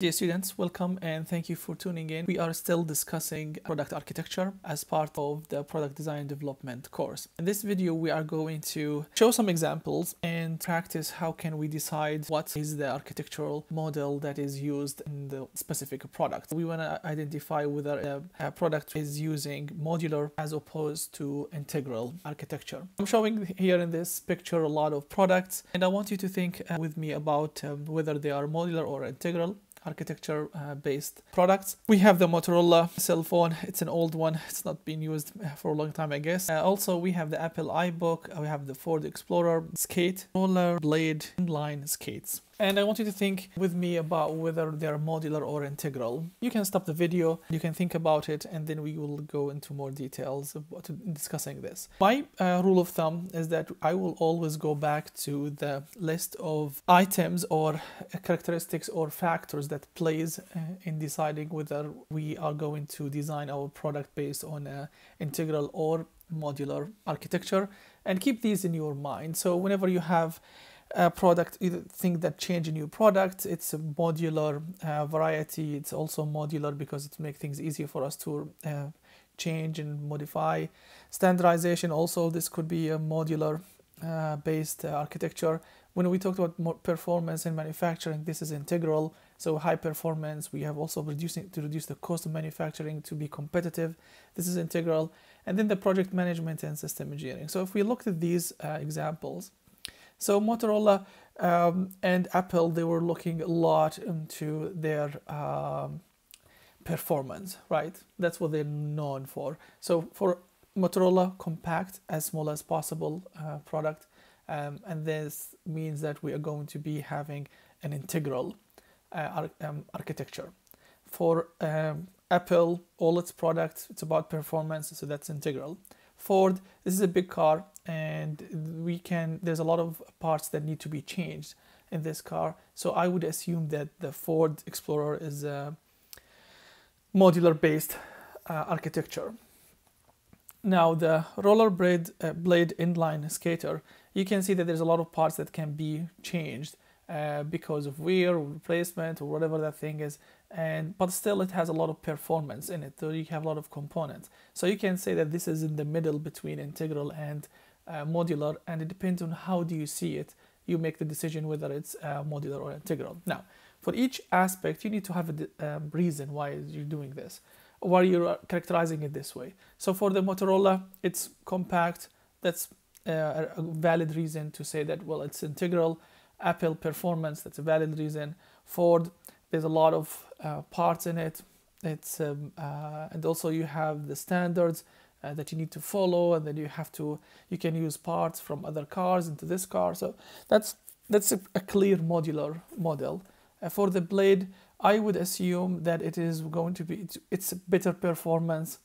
Dear students, welcome and thank you for tuning in. We are still discussing product architecture as part of the product design development course. In this video, we are going to show some examples and practice how can we decide what is the architectural model that is used in the specific product. We want to identify whether a product is using modular as opposed to integral architecture. I'm showing here in this picture a lot of products, and I want you to think with me about whether they are modular or integral architecture based products. We have the Motorola cell phone. It's an old one. It's not been used for a long time, I guess. Also, we have the Apple iBook. We have the Ford Explorer, skate, roller blade, inline skates. And I want you to think with me about whether they're modular or integral. You can stop the video, you can think about it, and then we will go into more details about discussing this. My rule of thumb is that I will always go back to the list of items or characteristics or factors that plays in deciding whether we are going to design our product based on integral or modular architecture, and keep these in your mind. So whenever you have a product, either think that change a new product, it's a modular variety. It's also modular because it makes things easier for us to change and modify. Standardization, also this could be a modular based architecture. When we talked about more performance in manufacturing, this is integral. So high performance, we have also to reduce the cost of manufacturing to be competitive. This is integral. And then the project management and system engineering. So if we looked at these examples, so Motorola and Apple, they were looking a lot into their performance, right? That's what they're known for. So for Motorola, compact, as small as possible product. And this means that we are going to be having an integral architecture. For Apple, all its products, it's about performance, so that's integral. Ford, this is a big car, and there's a lot of parts that need to be changed in this car. So I would assume that the Ford Explorer is a modular based architecture. Now the roller blade inline skater, you can see that there's a lot of parts that can be changed because of wear or replacement or whatever that thing is, but still it has a lot of performance in it, so you have a lot of components. So you can say that this is in the middle between integral and modular, and it depends on how do you see it. You make the decision whether it's modular or integral. Now for each aspect you need to have a reason why you're doing this, why you're characterizing it this way. So for the Motorola, it's compact. That's a valid reason to say that, well, it's integral. Apple, performance, that's a valid reason. Ford, there's a lot of parts in it. It's and also you have the standards that you need to follow, and then you can use parts from other cars into this car. So that's a clear modular model. For the blade, I would assume that it is going to be it's a better performance,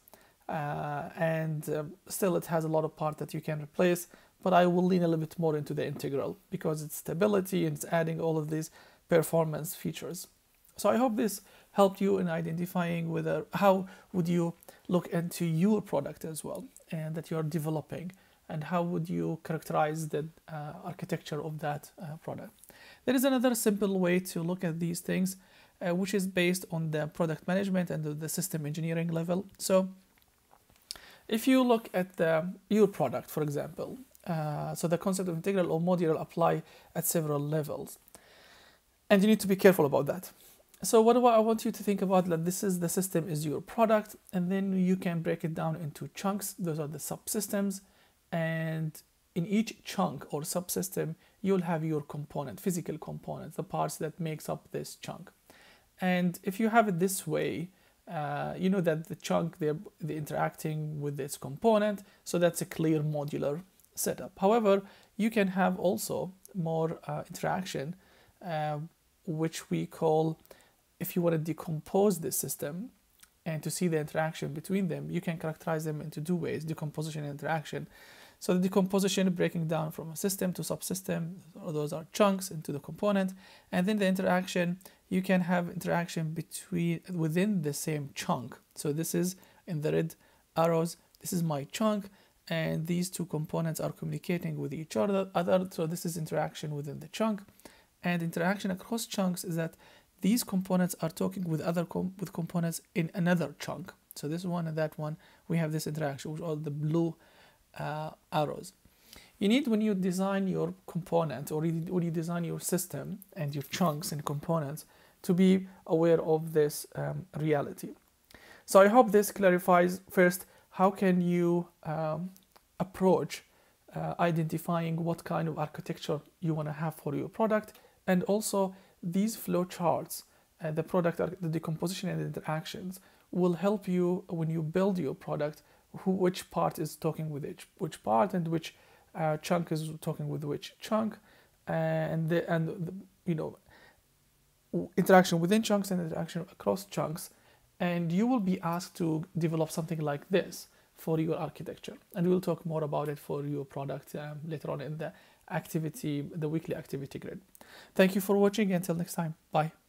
and still it has a lot of parts that you can replace. But I will lean a little bit more into the integral because it's stability and it's adding all of these performance features. So I hope this helped you in identifying whether how would you look into your product as well, and that you're developing, and how would you characterize the architecture of that product. There is another simple way to look at these things, which is based on the product management and the system engineering level. So if you look at your product, for example, so the concept of integral or modular apply at several levels, and you need to be careful about that. So what I want you to think about, that this is the system is your product, and then you can break it down into chunks. Those are the subsystems, and in each chunk or subsystem you'll have your component, physical components, the parts that makes up this chunk. And if you have it this way, you know that the chunk, they're interacting with this component, so that's a clear modular setup. However, you can have also more interaction, which we call, if you want to decompose this system and to see the interaction between them, you can characterize them into two ways: decomposition and interaction. So the decomposition, breaking down from a system to subsystem, those are chunks into the component. And then the interaction, you can have interaction within the same chunk. So this is in the red arrows, this is my chunk, and these two components are communicating with each other. So this is interaction within the chunk. And interaction across chunks is that these components are talking with other components in another chunk. So this one and that one, we have this interaction with all the blue arrows. You need, when you design your component, or when you design your system and your chunks and components, to be aware of this reality. So I hope this clarifies first how can you approach identifying what kind of architecture you want to have for your product, and also these flow charts, the product, the decomposition and interactions will help you when you build your product, which part is talking with which part, and which chunk is talking with which chunk, and you know, interaction within chunks and interaction across chunks. And you will be asked to develop something like this for your architecture, and we'll talk more about it for your product later on in the weekly activity grid. Thank you for watching. Until next time, bye.